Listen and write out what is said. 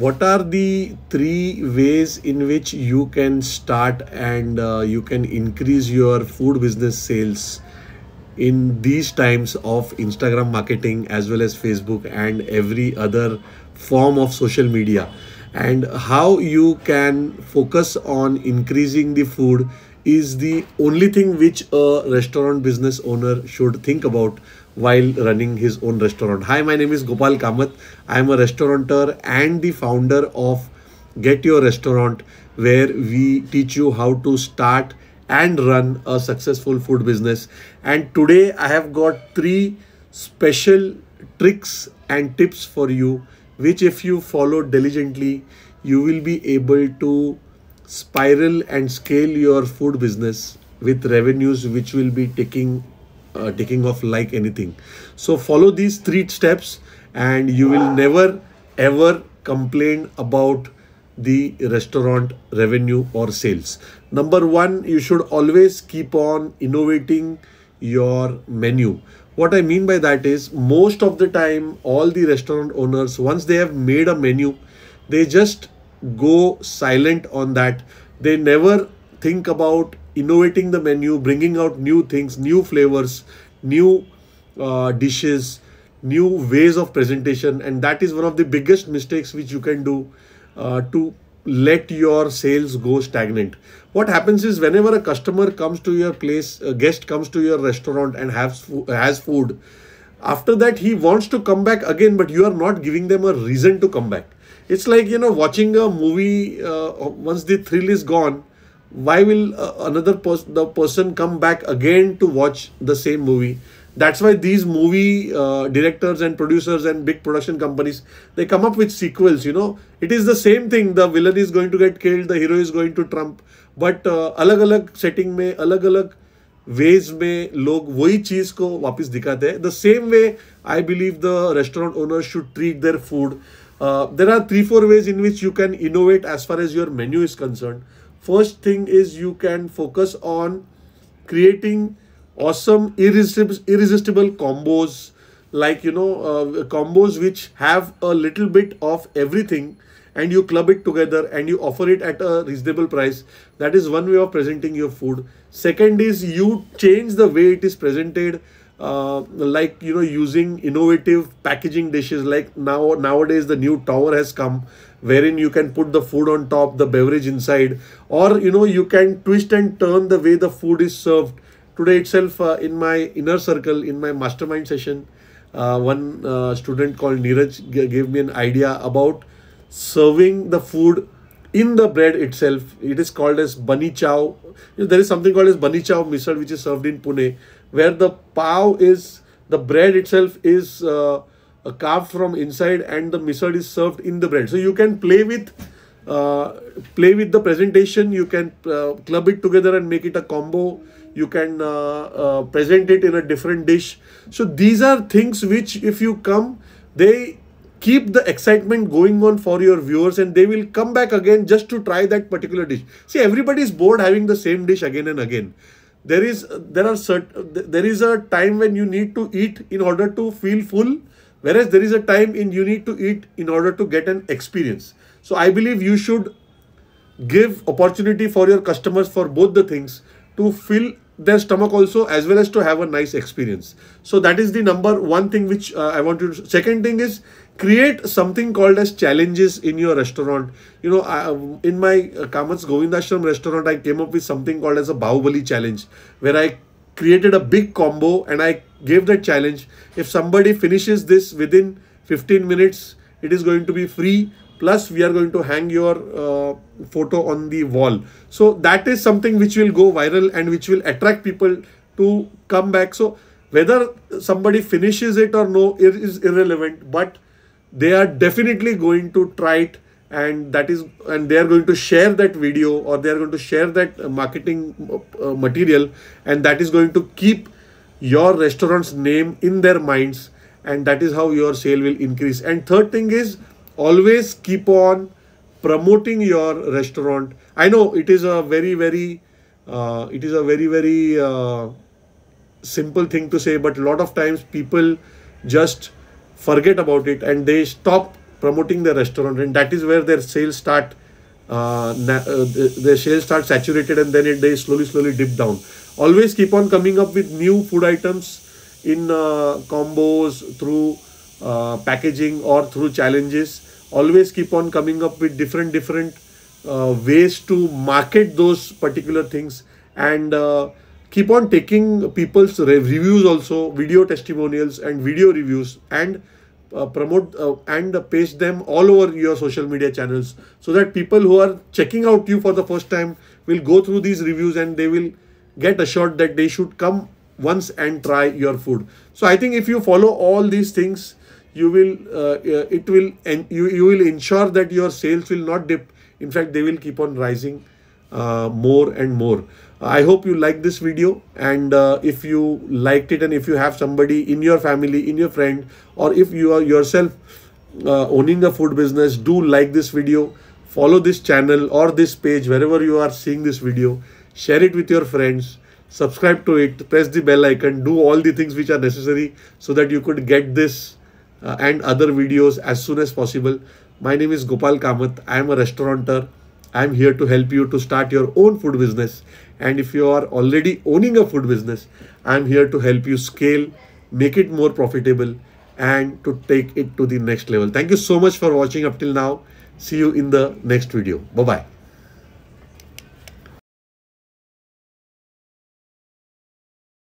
what are the three ways in which you can start and you can increase your food business sales in these times of Instagram marketing as well as Facebook and every other form of social media, and how you can focus on increasing the food is the only thing which a restaurant business owner should think about while running his own restaurant. Hi, my name is Gopal Kamath. I am a restaurateur and the founder of Get Your Restaurant, where we teach you how to start and run a successful food business. And today I have got three special tricks and tips for you, which if you follow diligently, you will be able to spiral and scale your food business with revenues which will be taking off like anything. So follow these three steps and you will never ever complain about the restaurant revenue or sales. Number one, you should always keep on innovating your menu. What I mean by that is, most of the time all the restaurant owners, once they have made a menu, they just go silent on that. They never think about innovating the menu, bringing out new things, new flavors, new dishes, new ways of presentation. And that is one of the biggest mistakes which you can do to let your sales go stagnant. What happens is, whenever a customer comes to your place, a guest comes to your restaurant and has food, after that he wants to come back again, but you are not giving them a reason to come back. It's like, you know, watching a movie. Once the thrill is gone, why will the person come back again to watch the same movie? That's why these movie directors and producers and big production companies, they come up with sequels, you know. It is the same thing. The villain is going to get killed, the hero is going to trump. But alag-alag setting mein, alag-alag ways mein log wohi cheez ko wapas dikhate hai. The same way, I believe the restaurant owners should treat their food. There are 3-4 ways in which you can innovate as far as your menu is concerned. First thing is, you can focus on creating awesome, irresistible combos, like, you know, combos which have a little bit of everything, and you club it together and you offer it at a reasonable price. That is one way of presenting your food. Second is, you change the way it is presented, like, you know, using innovative packaging dishes. Like nowadays the new tower has come, wherein you can put the food on top, the beverage inside, or, you know, you can twist and turn the way the food is served. Today itself, in my inner circle, in my mastermind session, one student called Neeraj gave me an idea about serving the food in the bread itself. It is called as bunny chow. There is something called as bunny chow misal, which is served in Pune, where the pav is, the bread itself is carved from inside, and the misal is served in the bread. So you can play with the presentation. You can club it together and make it a combo. You can present it in a different dish. So these are things which, if you come, they keep the excitement going on for your viewers, and they will come back again just to try that particular dish. See, everybody is bored having the same dish again and again. There is a time when you need to eat in order to feel full, whereas there is a time in you need to eat in order to get an experience. So I believe you should give opportunity for your customers for both the things, to fill their stomach also, as well as to have a nice experience. So that is the number one thing which I want you to do. Second thing is, create something called as challenges in your restaurant. You know, in my Kamats Govindashram restaurant, I came up with something called as a Baubali challenge, where I created a big combo and I gave the challenge. If somebody finishes this within 15 minutes, it is going to be free. Plus, we are going to hang your photo on the wall. So that is something which will go viral and which will attract people to come back. So whether somebody finishes it or no, it is irrelevant, but they are definitely going to try it, and they are going to share that video, or they are going to share that marketing material, and that is going to keep your restaurant's name in their minds, and that is how your sale will increase. And third thing is, always keep on promoting your restaurant. I know it is a very, very simple thing to say, but a lot of times people just forget about it and they stop promoting their restaurant, and that is where their sales start saturated, and then they slowly dip down. Always keep on coming up with new food items in combos, through packaging or through challenges. Always keep on coming up with different ways to market those particular things, and keep on taking people's reviews also, video testimonials and video reviews, and promote and paste them all over your social media channels, so that people who are checking out you for the first time will go through these reviews and they will get assured that they should come once and try your food. So I think if you follow all these things, you will you will ensure that your sales will not dip. In fact, they will keep on rising more and more. I hope you like this video, and if you liked it, and if you have somebody in your family, in your friend, or if you are yourself owning a food business, do like this video, follow this channel or this page wherever you are seeing this video, share it with your friends, subscribe to it, press the bell icon, do all the things which are necessary so that you could get this and other videos as soon as possible. My name is Gopal Kamath. I am a restaurateur. I am here to help you to start your own food business. And if you are already owning a food business, I am here to help you scale, make it more profitable, and to take it to the next level. Thank you so much for watching up till now. See you in the next video. Bye-bye.